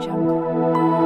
Jungle.